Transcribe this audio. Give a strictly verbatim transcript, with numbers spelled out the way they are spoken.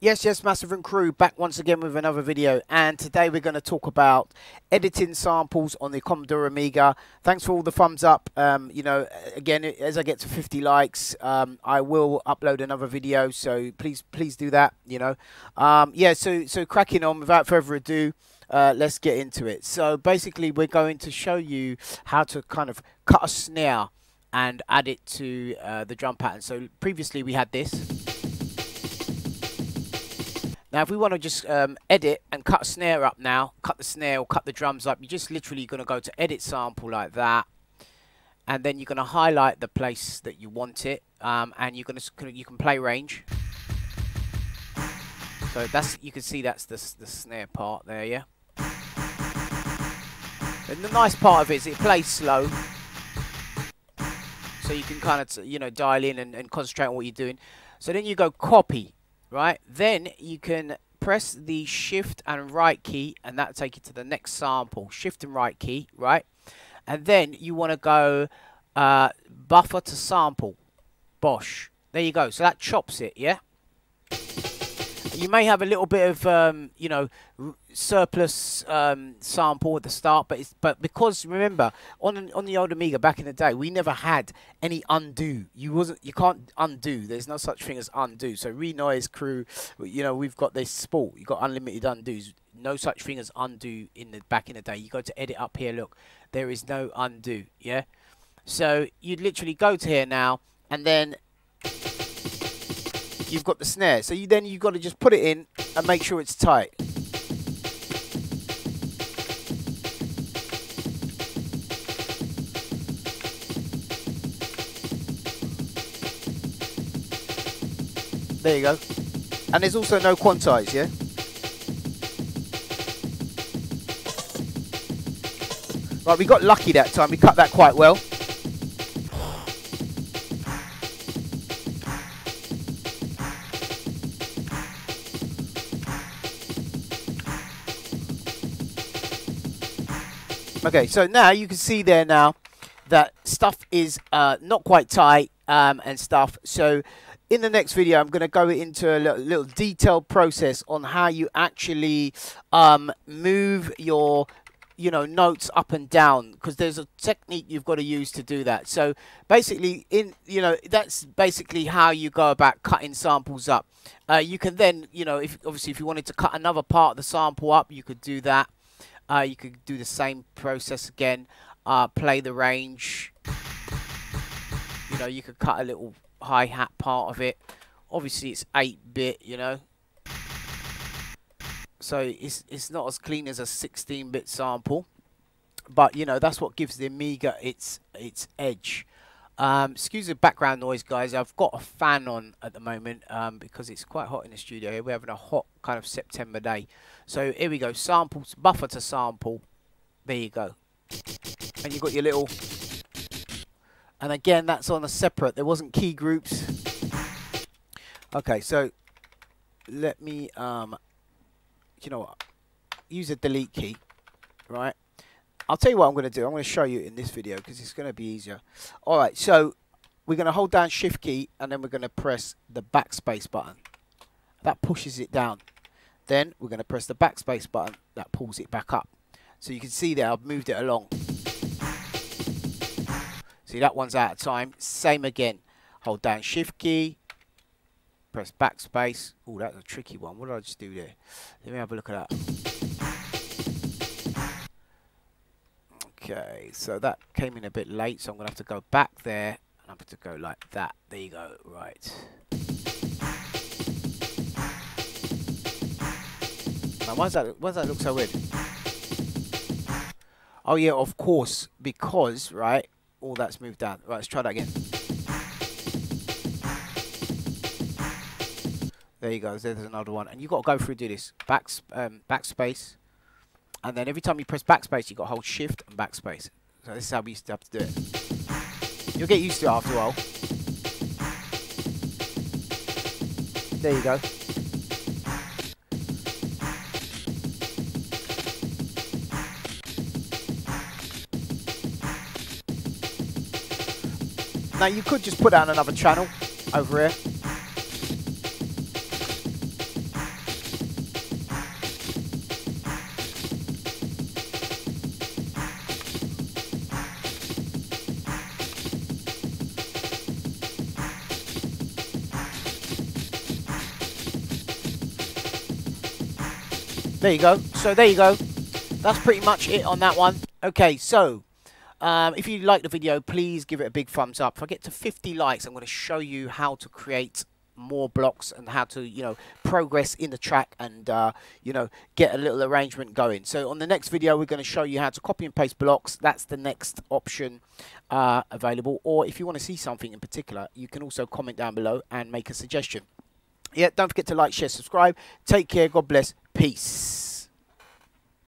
Yes, yes, Massive and Crew, back once again with another video, and today we're going to talk about editing samples on the Commodore Amiga. Thanks for all the thumbs up. Um, you know, again, as I get to fifty likes, um, I will upload another video, so please, please do that, you know. Um, yeah, so, so cracking on, without further ado, uh, let's get into it. So basically, we're going to show you how to kind of cut a snare and add it to uh, the drum pattern. So previously we had this. Now, if we want to just um, edit and cut a snare up now, cut the snare or cut the drums up, you're just literally going to go to edit sample like that. And then you're going to highlight the place that you want it. Um, and you're going to, you can play range. So that's, you can see that's the, the snare part there, yeah? And the nice part of it is it plays slow. So you can kind of, you know, dial in and, and concentrate on what you're doing. So then you go copy. Right, then you can press the shift and right key, and that'll take you to the next sample. Shift and right key, right? And then you want to go uh, buffer to sample. Bosh. There you go. So that chops it, yeah? You may have a little bit of, um, you know, surplus um, sample at the start, but it's, but because remember, on an, on the old Amiga back in the day, we never had any undo. You wasn't, you can't undo. There's no such thing as undo. So Renoise Crew, you know, we've got this sport. You got unlimited undos. No such thing as undo in the back in the day. You go to edit up here. Look, there is no undo. Yeah. So you'd literally go to here now, and then you've got the snare. So you then you've got to just put it in and make sure it's tight. There you go. And there's also no quantize, yeah? Right, we got lucky that time. We cut that quite well. Okay, so now you can see there now that stuff is uh, not quite tight um, and stuff. So in the next video, I'm going to go into a little, little detailed process on how you actually um, move your, you know, notes up and down, because there's a technique you've got to use to do that. So basically, in you know, that's basically how you go about cutting samples up. Uh, you can then, you know, if obviously if you wanted to cut another part of the sample up, you could do that. Uh, you could do the same process again, uh, play the range, you know, you could cut a little hi-hat part of it. Obviously it's eight bit, you know, so it's, it's not as clean as a sixteen bit sample, but you know, that's what gives the Amiga its, its edge. Um, excuse the background noise, guys. I've got a fan on at the moment um, because it's quite hot in the studio here. We're having a hot kind of September day. So here we go. Samples, buffer to sample. There you go. And you've got your little... And again, that's on a separate. There wasn't key groups. Okay, so let me... Um, you know what? Use a delete key, right? I'll tell you what I'm going to do. I'm going to show you in this video because it's going to be easier. All right, so we're going to hold down shift key and then we're going to press the backspace button. That pushes it down. Then we're going to press the backspace button. That pulls it back up. So you can see there, I've moved it along. See, that one's out of time. Same again. Hold down shift key. Press backspace. Oh, that's a tricky one. What did I just do there? Let me have a look at that. Okay, so that came in a bit late, so I'm going to have to go back there, and I'm going to go like that. There you go, right. Now, why does that, why does that look so weird? Oh, yeah, of course, because, right, all that's moved down. Right, let's try that again. There you go, there's another one. And you've got to go through and do this. Back, um, backspace. And then every time you press backspace, you've got to hold shift and backspace. So this is how we used to have to do it. You'll get used to it after a while. There you go. Now you could just put down another channel over here. There you go. So there you go. That's pretty much it on that one. Okay, so um, if you like the video, please give it a big thumbs up. If I get to fifty likes, I'm going to show you how to create more blocks and how to, you know, progress in the track and, uh, you know, get a little arrangement going. So on the next video, we're going to show you how to copy and paste blocks. That's the next option uh, available. Or if you want to see something in particular, you can also comment down below and make a suggestion. Yeah, don't forget to like, share, subscribe. Take care. God bless. Peace.